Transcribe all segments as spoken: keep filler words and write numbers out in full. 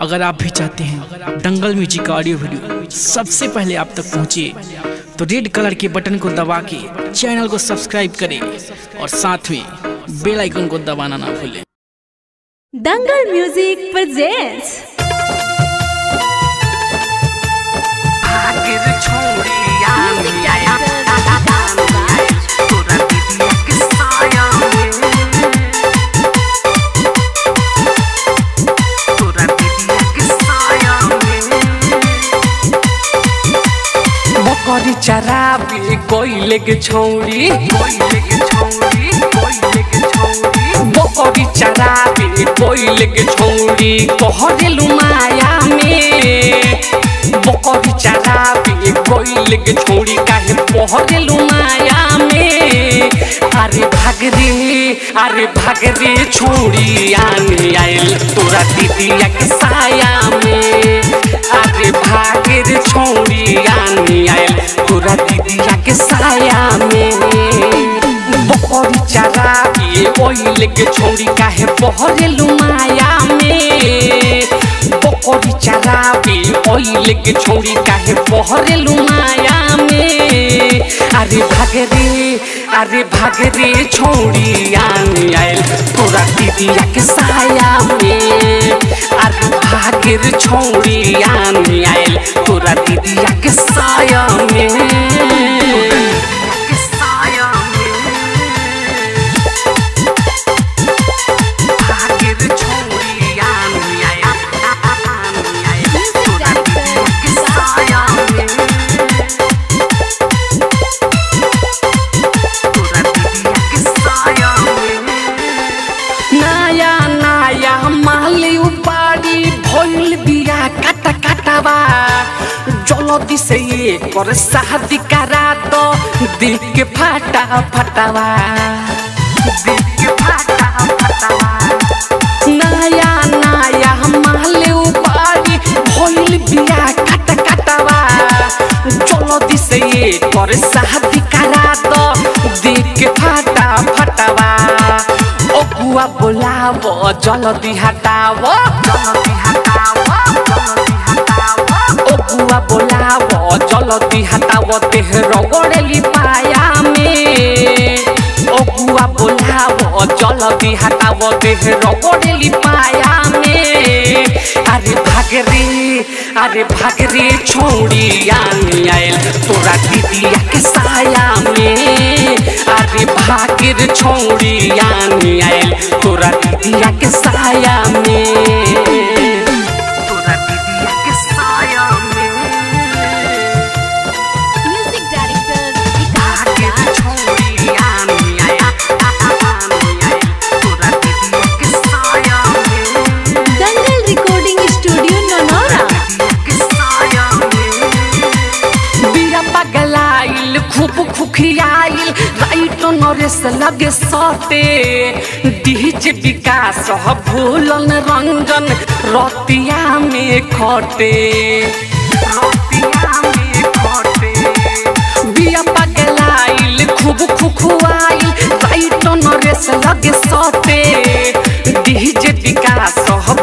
अगर आप भी चाहते हैं दंगल म्यूजिक का ऑडियो वीडियो सबसे पहले आप तक पहुंचे तो रेड कलर के बटन को दबा के चैनल को सब्सक्राइब करें और साथ में बेल आइकन को दबाना ना भूलें। दंगल म्यूजिक प्रेजेंट्स भाग रे छोड़ी आंधी आयल। शराबी कोयले के छौरी कोयले के छौरी कोयले के छौरी बकरी शराबी कोयले के छौरी तोहरे लुमाया में बकरी शराबी कोयले के छौरी काहे तोहरे लुमाया में। अरे भाग रे अरे भाग रे छोड़ी आंधी आइल तोरा दीदिया के साया में। अरे भाग रे छोड़ी आंधी आइल तोरा दीदिया के साया में। बकरी चराबी कोयले के छौरी काहे तोहरे लुमाया में। बकरी चराबी कोयले के छौरी काहे तोहरे लुमाया में। अरे भाग रे अरे भाग रे छोड़ी आंधी आइल तोरा दीदिया के साया में। अरे भाग रे छोड़ी आंधी आइल तोरा दीदिया के साया में। जलदी से एक और शादी का रात दिल के फाटा फटावा दिल के फाटा फटावा। नया नया माले उबारी भइल बिया कट कटवा जलदी से एक और शादी का रात दिल के फाटा फटावा। ओ बुआ बोलावो जलदी हटावो जलदी हटावो बुआ बोलावो जलदी हटावो तेह रगड़ली पाया में। ओ बुआ बोलावो जलदी हटावो तेह रगड़ली पाया में। अरे भाग रे अरे भाग रे छोड़ी आंधी आइल तोरा दीदिया के साया में। अरे भाग रे छोड़ी आंधी आइल तोरा दीदिया के साया में। खुखियाइल राइट नरेश लगे सटे डीजे विकास भूलन रंजन रतिया में खटे रतिया में खटे। बिया पगलाइल खूब खुखुआइल राइट नरेश लगे सटे डीजे विकास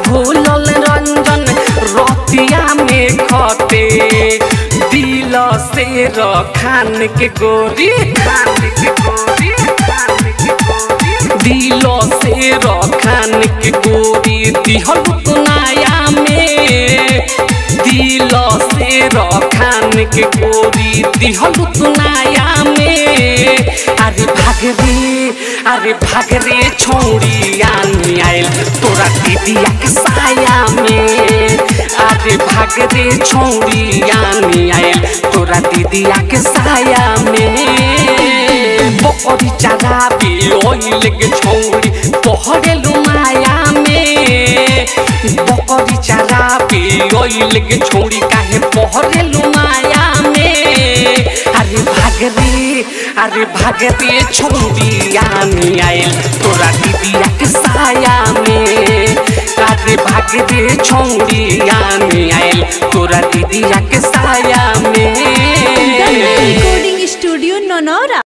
भूलन रंजन रतिया में खटे। दिल से रखान के गोरी खान के गोरी खान के गोरी दिल से रखान के गोरी दिहल कुनाया में। दिल से रखान के गोरी दिहल कुनाया में। अरे भाग रे अरे भाग रे छोड़ी आंधी आइल तोरा दीदिया के साया में। अरे भाग रे छोड़ी आंधी आइल तोरा दीदिया के साया में। बकरी चराबी कोयले के छौरी तोहरे लुमाया में। बकरी चराबी कोयले के छौरी काहे तोहरे लुमाया में। अरे भाग रे अरे भाग रे छोड़ी आंधी आइल तोरा दीदिया के साया में। अरे भाग रे छोड़ी आंधी आइल तोरा दीदिया के साया